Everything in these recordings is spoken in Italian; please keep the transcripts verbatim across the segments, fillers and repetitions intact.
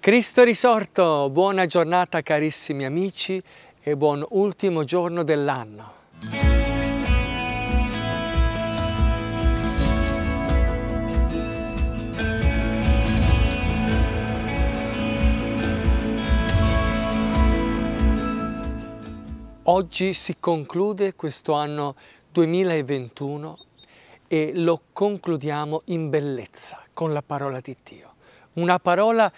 Cristo risorto, buona giornata carissimi amici e buon ultimo giorno dell'anno. Oggi si conclude questo anno duemilaventuno e lo concludiamo in bellezza con la parola di Dio, una parola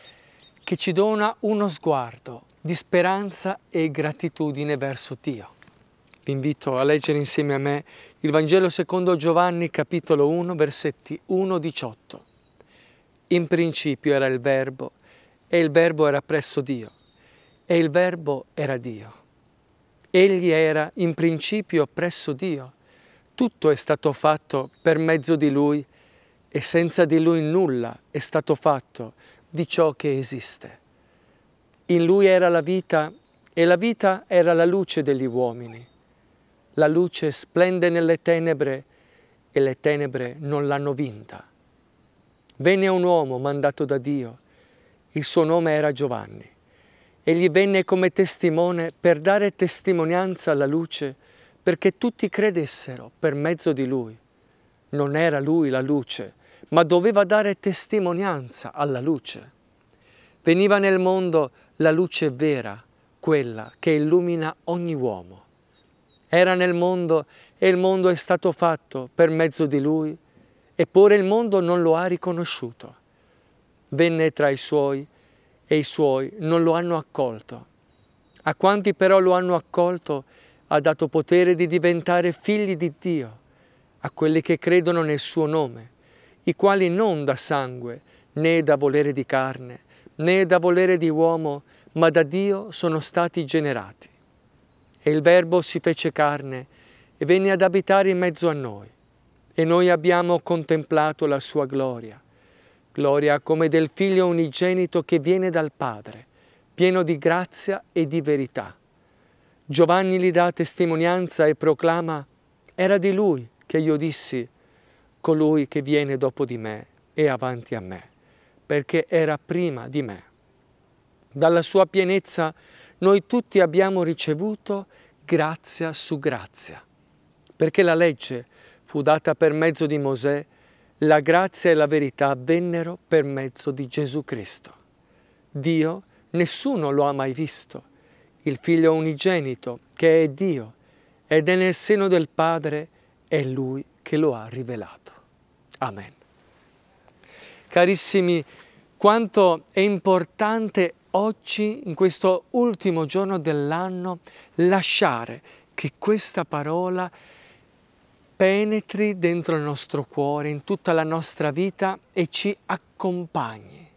che ci dona uno sguardo di speranza e gratitudine verso Dio. Vi invito a leggere insieme a me il Vangelo secondo Giovanni, capitolo uno, versetti uno a diciotto. In principio era il Verbo, e il Verbo era presso Dio, e il Verbo era Dio. Egli era in principio presso Dio. Tutto è stato fatto per mezzo di Lui, e senza di Lui nulla è stato fatto di ciò che esiste. In Lui era la vita, e la vita era la luce degli uomini. La luce splende nelle tenebre, e le tenebre non l'hanno vinta. Venne un uomo mandato da Dio, il suo nome era Giovanni. Egli venne come testimone per dare testimonianza alla luce, perché tutti credessero per mezzo di Lui. Non era Lui la luce, ma doveva dare testimonianza alla luce. Veniva nel mondo la luce vera, quella che illumina ogni uomo. Era nel mondo e il mondo è stato fatto per mezzo di Lui, eppure il mondo non lo ha riconosciuto. Venne tra i Suoi e i Suoi non lo hanno accolto. A quanti però lo hanno accolto ha dato potere di diventare figli di Dio, a quelli che credono nel Suo nome, i quali non da sangue, né da volere di carne, né da volere di uomo, ma da Dio sono stati generati. E il Verbo si fece carne e venne ad abitare in mezzo a noi, e noi abbiamo contemplato la Sua gloria, gloria come del Figlio unigenito che viene dal Padre, pieno di grazia e di verità. Giovanni gli dà testimonianza e proclama: «Era di Lui che io dissi, colui che viene dopo di me e avanti a me, perché era prima di me». Dalla sua pienezza noi tutti abbiamo ricevuto grazia su grazia, perché la legge fu data per mezzo di Mosè, la grazia e la verità vennero per mezzo di Gesù Cristo. Dio nessuno lo ha mai visto, il Figlio unigenito che è Dio ed è nel seno del Padre, è Lui che lo ha rivelato. Amen. Carissimi, quanto è importante oggi, in questo ultimo giorno dell'anno, lasciare che questa parola penetri dentro il nostro cuore, in tutta la nostra vita e ci accompagni.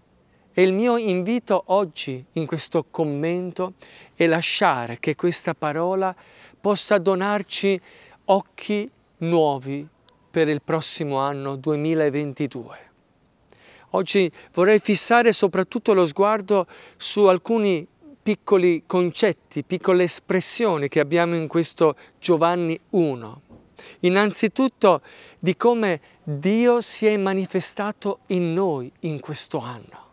E il mio invito oggi, in questo commento, è lasciare che questa parola possa donarci occhi nuovi per il prossimo anno duemilaventidue. Oggi vorrei fissare soprattutto lo sguardo su alcuni piccoli concetti, piccole espressioni che abbiamo in questo Giovanni uno. Innanzitutto di come Dio si è manifestato in noi in questo anno.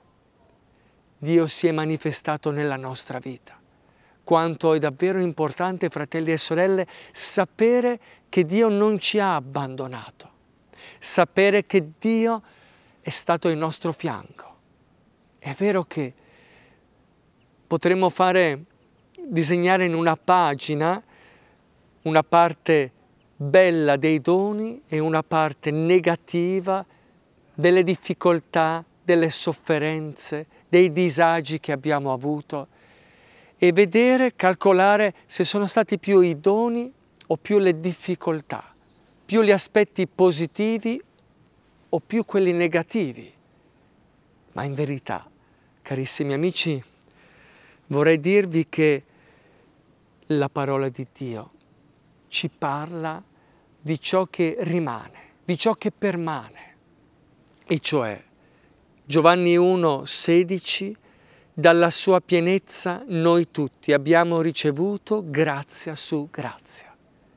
Dio si è manifestato nella nostra vita. Quanto è davvero importante, fratelli e sorelle, sapere che Dio non ci ha abbandonato, sapere che Dio è stato il nostro fianco. È vero che potremmo fare, disegnare in una pagina una parte bella dei doni e una parte negativa delle difficoltà, delle sofferenze, dei disagi che abbiamo avuto e vedere, calcolare se sono stati più i doni o più le difficoltà, più gli aspetti positivi o più quelli negativi. Ma in verità, carissimi amici, vorrei dirvi che la parola di Dio ci parla di ciò che rimane, di ciò che permane, e cioè Giovanni uno sedici, dalla sua pienezza noi tutti abbiamo ricevuto grazia su grazia.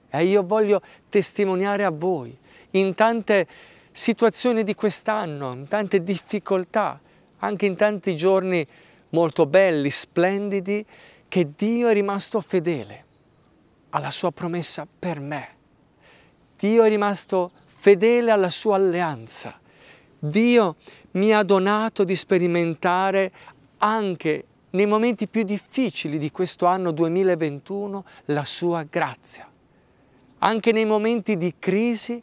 E io voglio testimoniare a voi, in tante situazioni di quest'anno, in tante difficoltà, anche in tanti giorni molto belli, splendidi, che Dio è rimasto fedele alla sua promessa per me. Dio è rimasto fedele alla sua alleanza. Dio mi ha donato di sperimentare anche nei momenti più difficili di questo anno duemilaventuno la sua grazia. Anche nei momenti di crisi,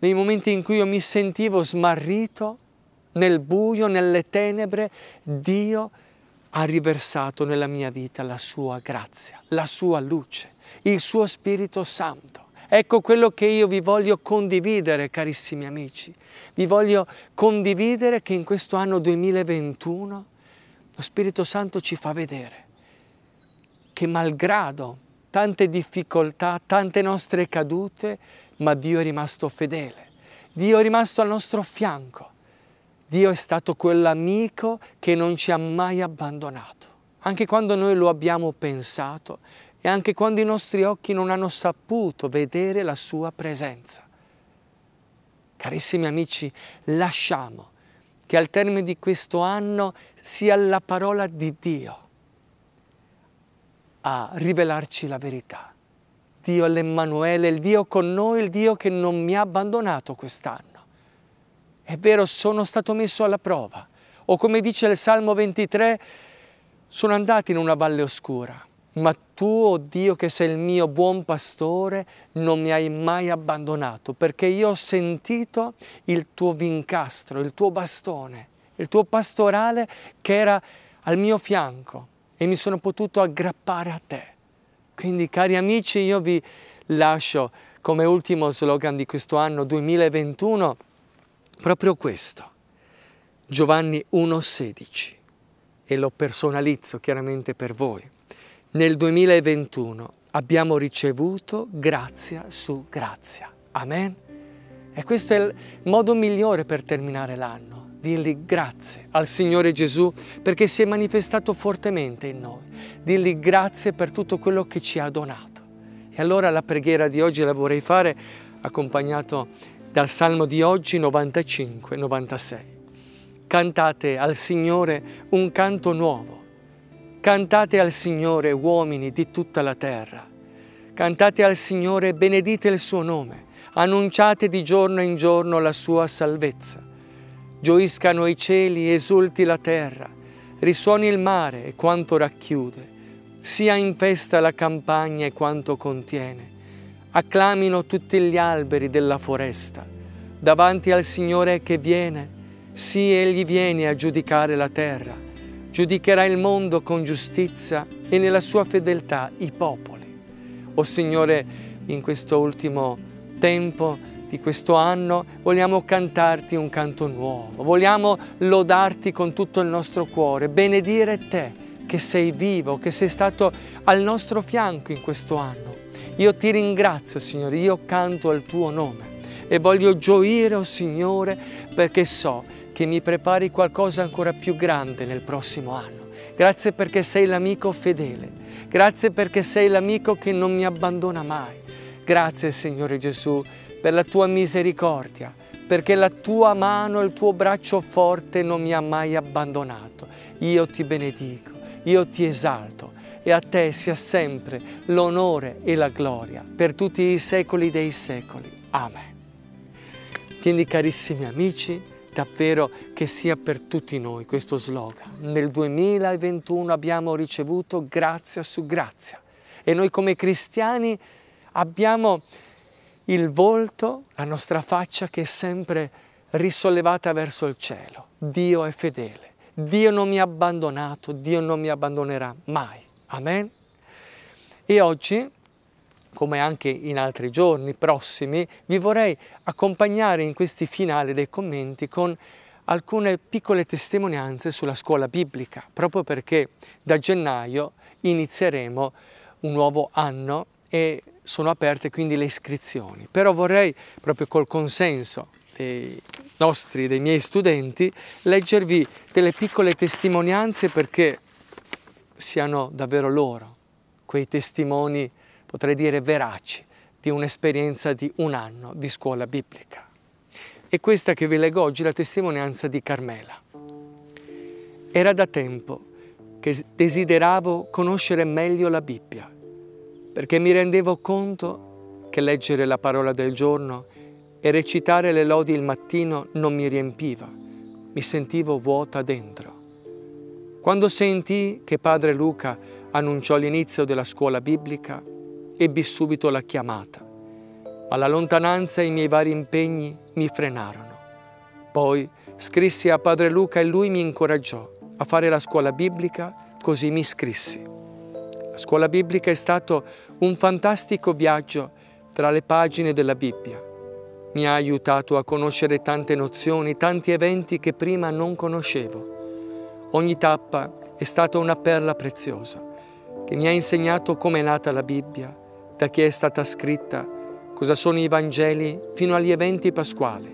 nei momenti in cui io mi sentivo smarrito, nel buio, nelle tenebre, Dio ha riversato nella mia vita la sua grazia, la sua luce, il suo Spirito Santo. Ecco quello che io vi voglio condividere, carissimi amici. Vi voglio condividere che in questo anno duemilaventuno lo Spirito Santo ci fa vedere che malgrado tante difficoltà, tante nostre cadute, ma Dio è rimasto fedele. Dio è rimasto al nostro fianco. Dio è stato quell'amico che non ci ha mai abbandonato. Anche quando noi lo abbiamo pensato e anche quando i nostri occhi non hanno saputo vedere la sua presenza. Carissimi amici, lasciamo che al termine di questo anno sia la parola di Dio a rivelarci la verità. Dio è l'Emmanuele, il Dio con noi, il Dio che non mi ha abbandonato quest'anno. È vero, sono stato messo alla prova. O come dice il Salmo ventitré, sono andato in una valle oscura, ma tu, oh Dio, che sei il mio buon pastore, non mi hai mai abbandonato, perché io ho sentito il tuo vincastro, il tuo bastone, il tuo pastorale che era al mio fianco e mi sono potuto aggrappare a te. Quindi, cari amici, io vi lascio come ultimo slogan di questo anno duemilaventuno, proprio questo, Giovanni uno sedici, e lo personalizzo chiaramente per voi. Nel duemilaventuno abbiamo ricevuto grazia su grazia. Amen? E questo è il modo migliore per terminare l'anno, dirgli grazie al Signore Gesù perché si è manifestato fortemente in noi, dirgli grazie per tutto quello che ci ha donato. E allora la preghiera di oggi la vorrei fare accompagnato dal Salmo di oggi, novantacinque novantasei. Cantate al Signore un canto nuovo. Cantate al Signore, uomini di tutta la terra. Cantate al Signore, benedite il suo nome. Annunciate di giorno in giorno la sua salvezza. Gioiscano i cieli, esulti la terra. Risuoni il mare e quanto racchiude. Sia in festa la campagna e quanto contiene. Acclamino tutti gli alberi della foresta, davanti al Signore che viene. Sì, Egli viene a giudicare la terra, giudicherà il mondo con giustizia e nella sua fedeltà i popoli. O Signore, in questo ultimo tempo di questo anno vogliamo cantarti un canto nuovo, vogliamo lodarti con tutto il nostro cuore, benedire te che sei vivo, che sei stato al nostro fianco in questo anno. Io ti ringrazio, Signore, io canto al tuo nome e voglio gioire, oh Signore, perché so che mi prepari qualcosa ancora più grande nel prossimo anno. Grazie perché sei l'amico fedele, grazie perché sei l'amico che non mi abbandona mai. Grazie, Signore Gesù, per la tua misericordia, perché la tua mano e il tuo braccio forte non mi ha mai abbandonato. Io ti benedico, io ti esalto. E a te sia sempre l'onore e la gloria per tutti i secoli dei secoli. Amen. Quindi, carissimi amici, davvero che sia per tutti noi questo slogan. Nel duemilaventuno abbiamo ricevuto grazia su grazia e noi come cristiani abbiamo il volto, la nostra faccia che è sempre risollevata verso il cielo. Dio è fedele, Dio non mi ha abbandonato, Dio non mi abbandonerà mai. Amen. E oggi, come anche in altri giorni prossimi, vi vorrei accompagnare in questi finali dei commenti con alcune piccole testimonianze sulla scuola biblica, proprio perché da gennaio inizieremo un nuovo anno e sono aperte quindi le iscrizioni. Però vorrei, proprio col consenso dei nostri, dei miei studenti, leggervi delle piccole testimonianze perché siano davvero loro quei testimoni, potrei dire veraci, di un'esperienza di un anno di scuola biblica. E questa che vi leggo oggi è la testimonianza di Carmela. Era da tempo che desideravo conoscere meglio la Bibbia, perché mi rendevo conto che leggere la parola del giorno e recitare le lodi il mattino non mi riempiva, mi sentivo vuota dentro. Quando sentii che Padre Luca annunciò l'inizio della scuola biblica, ebbi subito la chiamata, ma la lontananza e i miei vari impegni mi frenarono. Poi scrissi a Padre Luca e lui mi incoraggiò a fare la scuola biblica, così mi iscrissi. La scuola biblica è stato un fantastico viaggio tra le pagine della Bibbia. Mi ha aiutato a conoscere tante nozioni, tanti eventi che prima non conoscevo. Ogni tappa è stata una perla preziosa, che mi ha insegnato come è nata la Bibbia, da chi è stata scritta, cosa sono i Vangeli, fino agli eventi pasquali.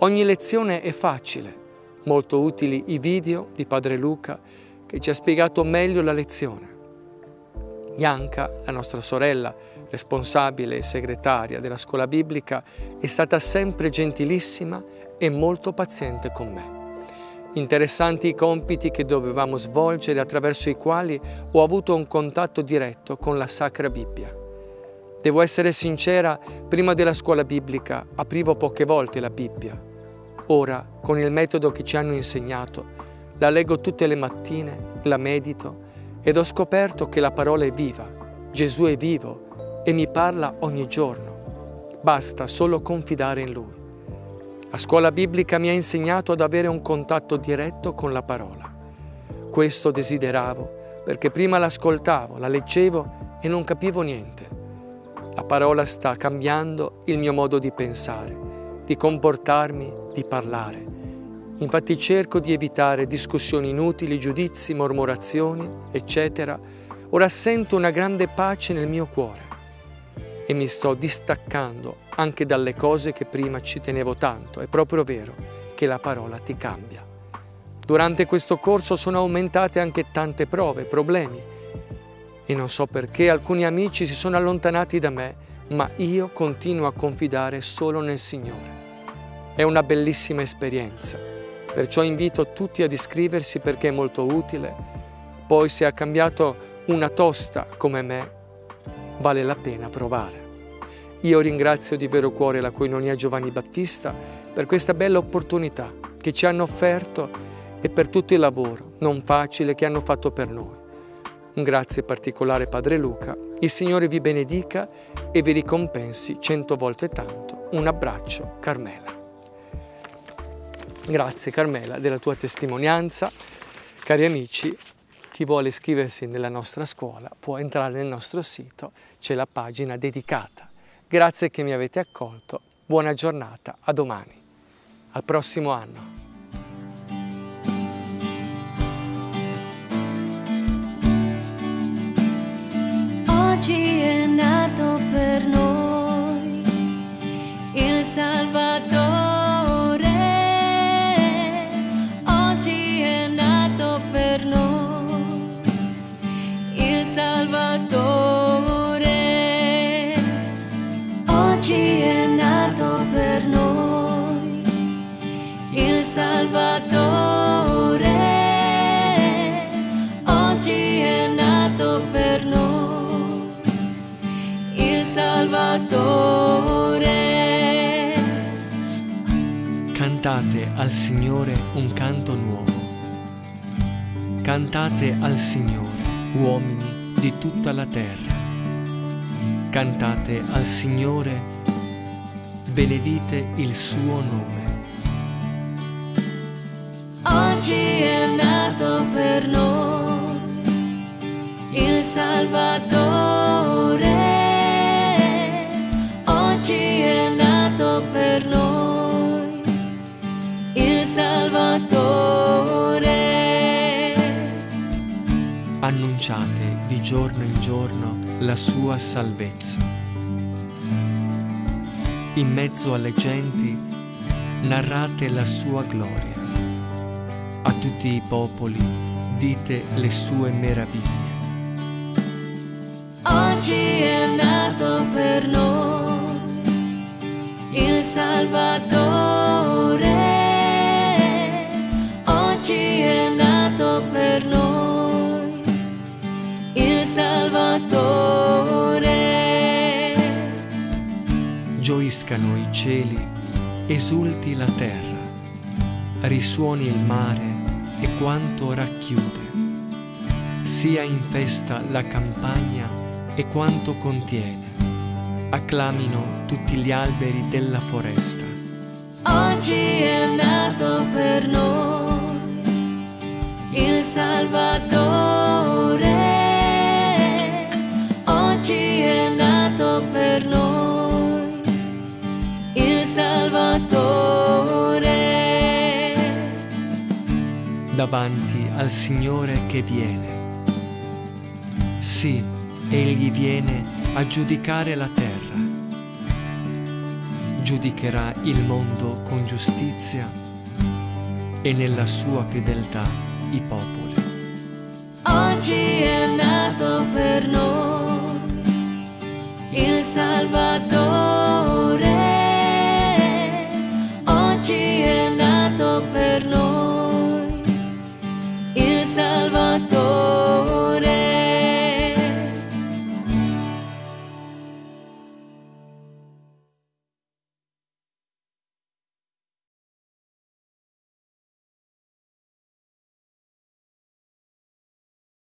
Ogni lezione è facile, molto utili i video di Padre Luca, che ci ha spiegato meglio la lezione. Bianca, la nostra sorella, responsabile e segretaria della scuola biblica, è stata sempre gentilissima e molto paziente con me. Interessanti i compiti che dovevamo svolgere, attraverso i quali ho avuto un contatto diretto con la Sacra Bibbia. Devo essere sincera, prima della scuola biblica aprivo poche volte la Bibbia. Ora, con il metodo che ci hanno insegnato, la leggo tutte le mattine, la medito ed ho scoperto che la parola è viva, Gesù è vivo, e mi parla ogni giorno. Basta solo confidare in Lui. La scuola biblica mi ha insegnato ad avere un contatto diretto con la parola. Questo desideravo, perché prima l'ascoltavo, la leggevo e non capivo niente. La parola sta cambiando il mio modo di pensare, di comportarmi, di parlare. Infatti cerco di evitare discussioni inutili, giudizi, mormorazioni, eccetera. Ora sento una grande pace nel mio cuore. E mi sto distaccando anche dalle cose che prima ci tenevo tanto. È proprio vero che la parola ti cambia. Durante questo corso sono aumentate anche tante prove, problemi. E non so perché alcuni amici si sono allontanati da me, ma io continuo a confidare solo nel Signore. È una bellissima esperienza, perciò invito tutti ad iscriversi perché è molto utile. Poi se ha cambiato una tosta come me, vale la pena provare. Io ringrazio di vero cuore la Koinonia Giovanni Battista per questa bella opportunità che ci hanno offerto e per tutto il lavoro non facile che hanno fatto per noi. Un grazie particolare Padre Luca, il Signore vi benedica e vi ricompensi cento volte tanto. Un abbraccio, Carmela. Grazie Carmela della tua testimonianza. Cari amici, chi vuole iscriversi nella nostra scuola può entrare nel nostro sito, c'è la pagina dedicata. Grazie che mi avete accolto, buona giornata, a domani, al prossimo anno. Oggi è nato per noi il Salvatore. Salvatore, oggi è nato per noi il Salvatore, oggi è nato per noi il Salvatore. Cantate al Signore un canto nuovo, cantate al Signore uomini di tutta la terra, cantate al Signore, benedite il suo nome. Oggi è nato per noi il Salvatore, oggi è nato per noi il Salvatore. Annunciate di giorno in giorno la sua salvezza. In mezzo alle genti narrate la sua gloria. A tutti i popoli dite le sue meraviglie. Oggi è nato per noi il Salvatore. Oggi è nato per noi Gioiscano i cieli, esulti la terra, risuoni il mare e quanto racchiude. Sia in festa la campagna e quanto contiene, acclamino tutti gli alberi della foresta. Oggi è nato per noi il Salvatore, oggi è nato per noi il Salvatore. Davanti al Signore che viene. Sì, Egli viene a giudicare la terra. Giudicherà il mondo con giustizia e nella sua fedeltà i popoli. Oggi è nato per noi il Salvatore, oggi è nato per noi il Salvatore.